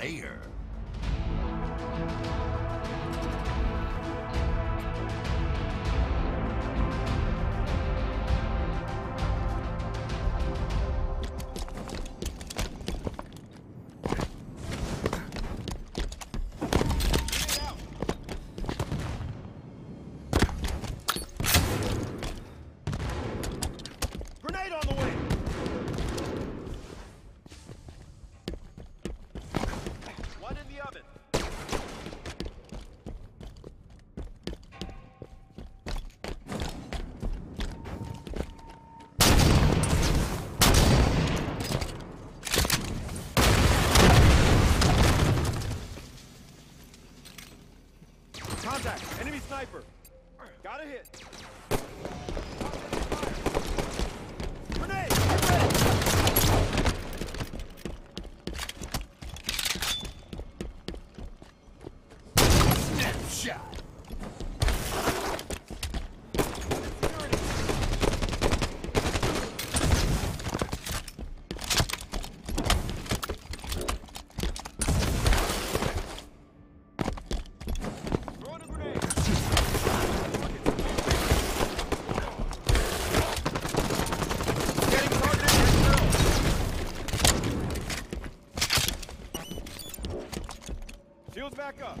Slayer. Enemy sniper. Got a hit. Grenade! Get ready! Snapshot! Shields back up.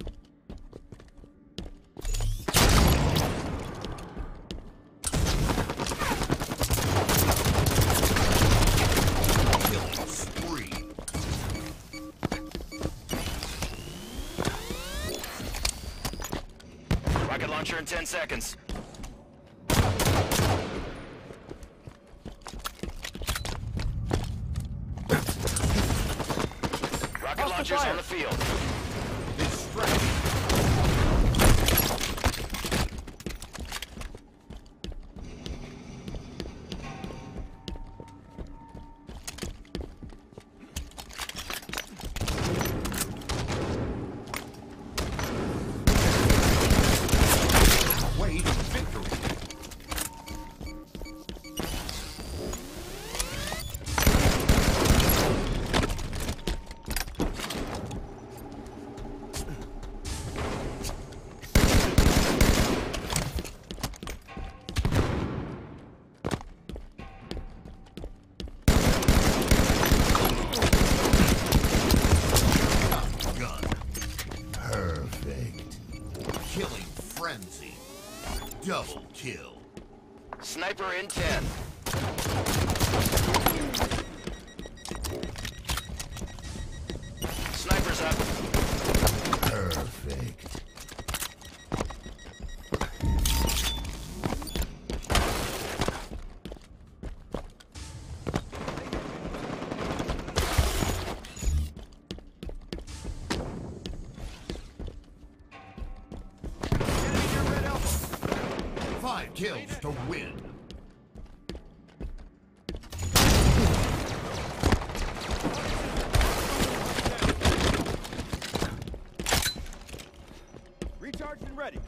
Double kill. Killing spree. Rocket launcher in 10 seconds. Rocket launchers on the field. Frenzy. Double kill. Sniper in 10. Sniper's up. Perfect. Five kills to win. Recharged and ready.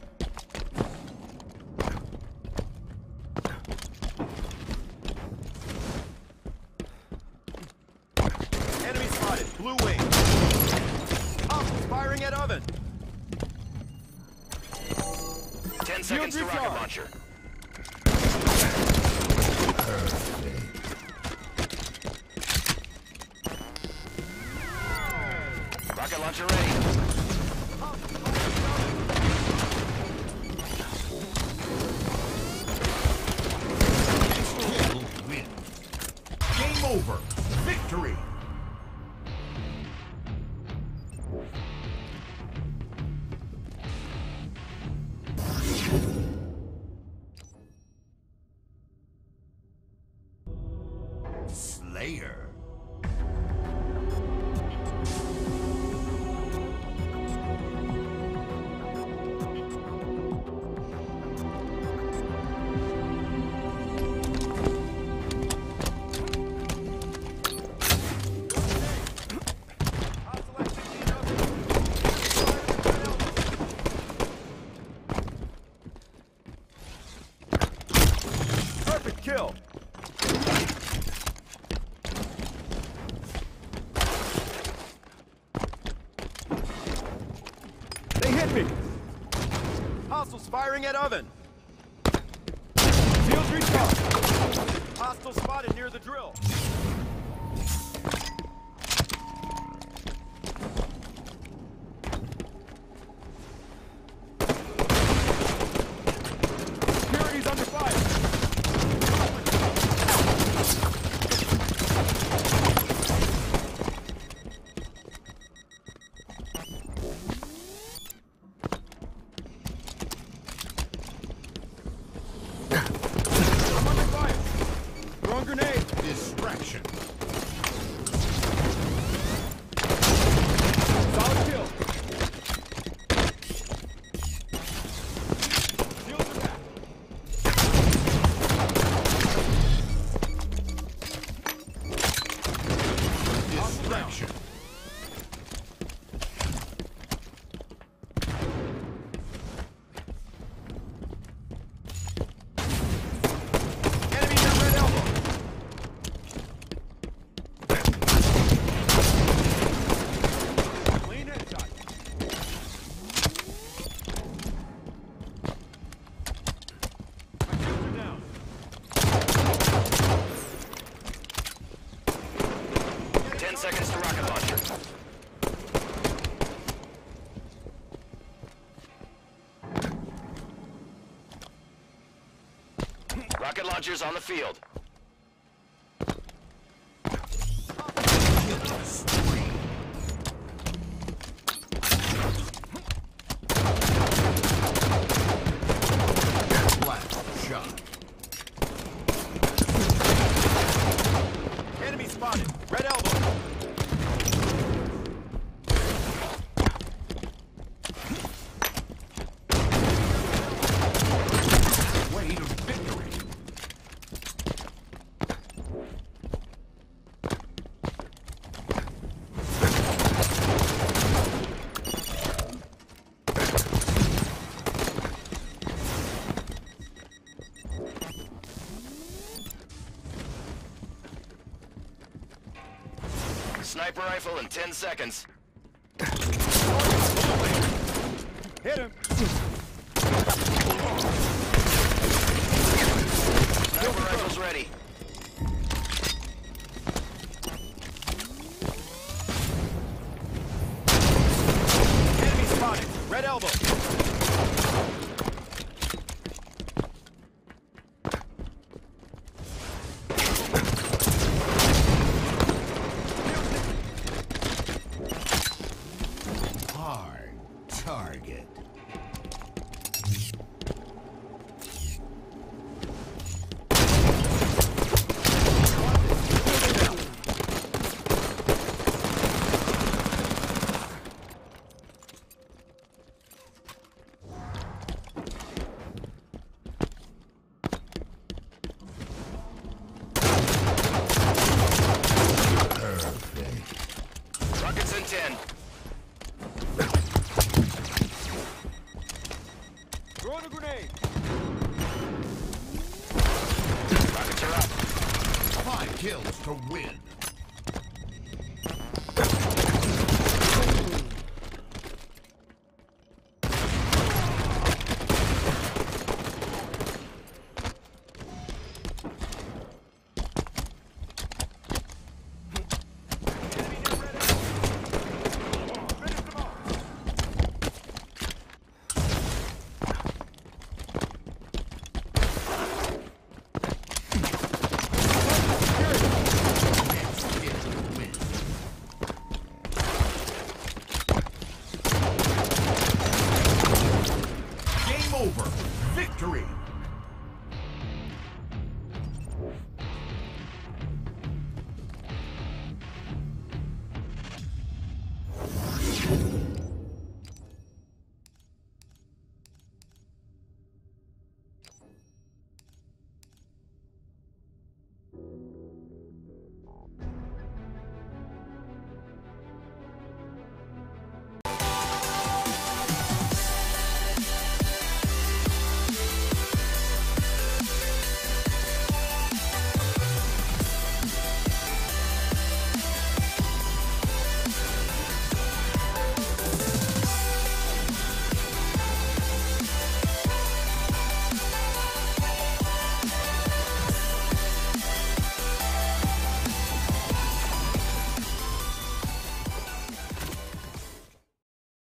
Enemy spotted. Blue wing. Up, firing at oven. 10 seconds to rocket launcher. Perfect. Rocket launcher ready. Kill win. Game over. Victory. Slayer. at me! Hostiles firing at oven! Seals recharged! Hostiles spotted near the drill! Distraction. Solid kill. Shields are back. Distraction. Seconds to rocket launcher. Rocket launchers on the field. Last shot. Enemy spotted. Red elbow. Sniper rifle in 10 seconds. Hit him. Sniper rifle's ready. Enemy spotted. Red elbow. Target. Perfect. Rockets in 10. Throwing a grenade! Rockets are up. 5 kills to win.